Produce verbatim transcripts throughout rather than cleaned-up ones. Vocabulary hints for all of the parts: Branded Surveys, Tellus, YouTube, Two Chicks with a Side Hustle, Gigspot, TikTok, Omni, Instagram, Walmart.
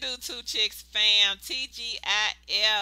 do, Two Chicks fam, T G I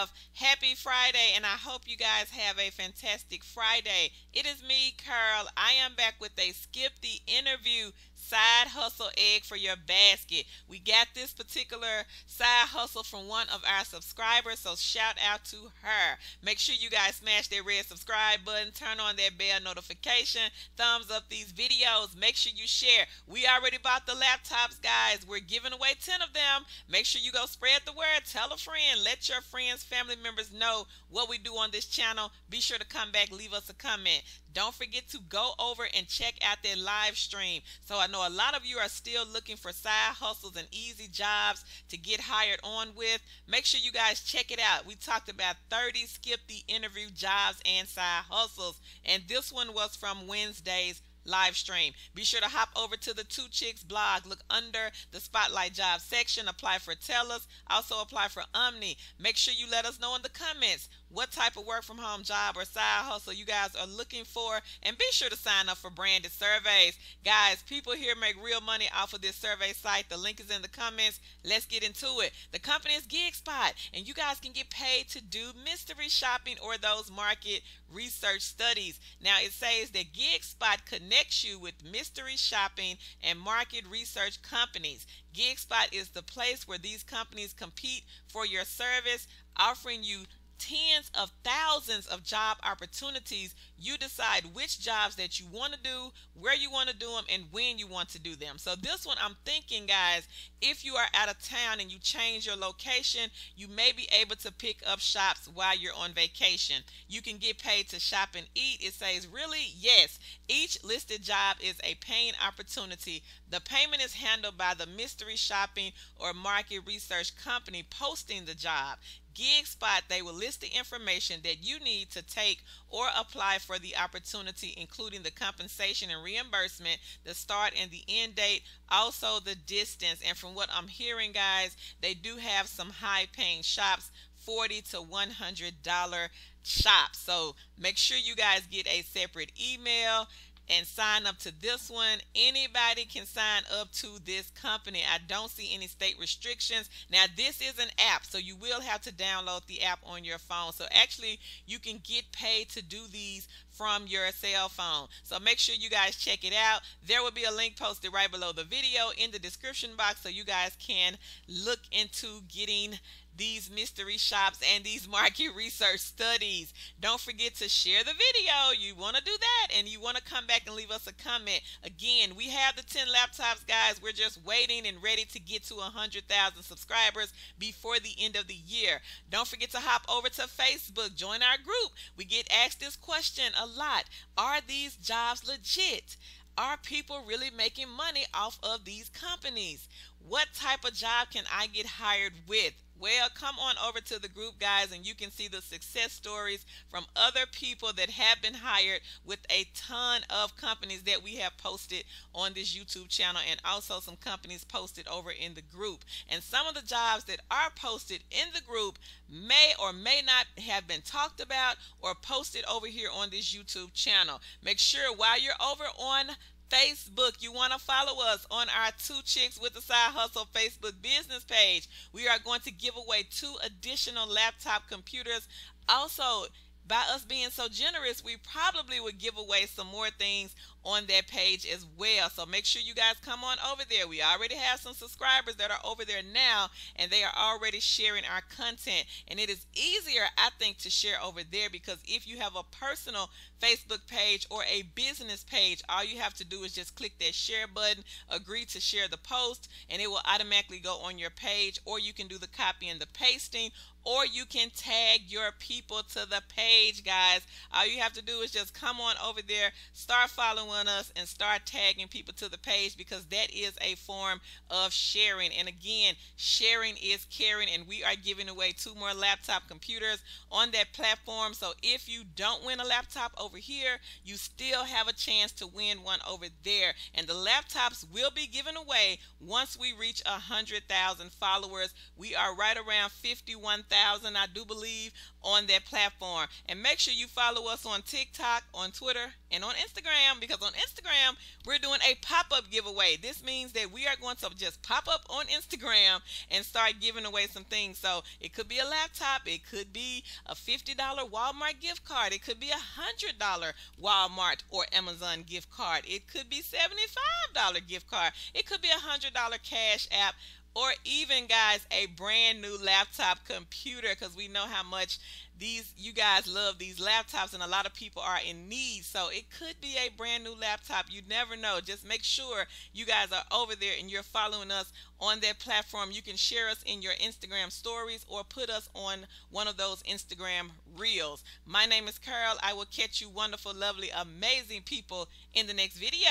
F. Happy Friday, and I hope you guys have a fantastic Friday. It is me, Carl. I am back with a Skip the Interview side hustle egg for your basket. We got this particular side hustle from one of our subscribers, so shout out to her. Make sure you guys smash that red subscribe button, turn on that bell notification, thumbs up these videos, make sure you share. We already bought the laptops, guys. We're giving away ten of them. Make sure you go spread the word, tell a friend, let your friends, family members know what we do on this channel. Be sure to come back, leave us a comment. Don't forget to go over and check out that live stream. So I know a lot of you are still looking for side hustles and easy jobs to get hired on with. Make sure you guys check it out. We talked about thirty Skip the Interview jobs and side hustles. And this one was from Wednesday's live stream. Be sure to hop over to the Two Chicks blog. Look under the Spotlight Job section. Apply for Tellus. Also apply for Omni. Make sure you let us know in the comments what type of work from home job or side hustle you guys are looking for. And be sure to sign up for Branded Surveys. Guys, people here make real money off of this survey site. The link is in the comments. Let's get into it. The company is Gigspot, and you guys can get paid to do mystery shopping or those market research studies. Now, it says that Gigspot connects you with mystery shopping and market research companies. Gigspot is the place where these companies compete for your service, offering you tens of thousands of job opportunities. You decide which jobs that you want to do, where you want to do them, and when you want to do them. So this one, I'm thinking, guys, if you are out of town and you change your location, you may be able to pick up shops while you're on vacation. You can get paid to shop and eat. It says, really? Yes. Each listed job is a paying opportunity. The payment is handled by the mystery shopping or market research company posting the job. Gigspot, they will list the information that you need to take or apply for the opportunity, including the compensation and reimbursement, the start and the end date, also the distance. And from what I'm hearing, guys, they do have some high paying shops, forty to one hundred dollar shops. So make sure you guys get a separate email and sign up to this one. Anybody can sign up to this company. I don't see any state restrictions. Now, this is an app, so you will have to download the app on your phone. So actually, you can get paid to do these from your cell phone. So make sure you guys check it out. There will be a link posted right below the video in the description box, so you guys can look into getting these mystery shops and these market research studies. Don't forget to share the video. You want to do that, and you want to come back and leave us a comment. Again, we have the ten laptops, guys. We're just waiting and ready to get to one hundred thousand subscribers before the end of the year. Don't forget to hop over to Facebook. Join our group. We get asked this question a lot. Are these jobs legit? Are people really making money off of these companies? What type of job can I get hired with? Well, come on over to the group, guys, and you can see the success stories from other people that have been hired with a ton of companies that we have posted on this YouTube channel, and also some companies posted over in the group. And some of the jobs that are posted in the group may or may not have been talked about or posted over here on this YouTube channel. Make sure while you're over on Facebook, you want to follow us on our Two Chicks with a Side Hustle Facebook business page. We are going to give away two additional laptop computers. Also, by us being so generous, we probably would give away some more things on that page as well. So make sure you guys come on over there. We already have some subscribers that are over there now, and they are already sharing our content. And it is easier, I think, to share over there, because if you have a personal Facebook page or a business page, all you have to do is just click that share button, agree to share the post, and it will automatically go on your page. Or you can do the copy and the pasting, or you can tag your people to the page, guys. All you have to do is just come on over there, start following us, and start tagging people to the page, because that is a form of sharing. And again, sharing is caring, and we are giving away two more laptop computers on that platform. So if you don't win a laptop over here, you still have a chance to win one over there. And the laptops will be given away once we reach one hundred thousand followers. We are right around fifty-one thousand. I do believe, on that platform. And make sure you follow us on TikTok, on Twitter, and on Instagram, because on Instagram, we're doing a pop-up giveaway. This means that we are going to just pop up on Instagram and start giving away some things. So it could be a laptop, it could be a fifty dollar Walmart gift card, it could be a one hundred dollar Walmart or Amazon gift card, it could be seventy-five dollar gift card, it could be a one hundred dollar Cash App, or even, guys, a brand new laptop computer, because we know how much these you guys love these laptops, and a lot of people are in need. So it could be a brand new laptop. You never know. Just make sure you guys are over there and you're following us on that platform. You can share us in your Instagram stories or put us on one of those Instagram reels. My name is Carol. I will catch you wonderful, lovely, amazing people in the next video.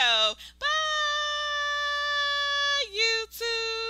Bye, YouTube.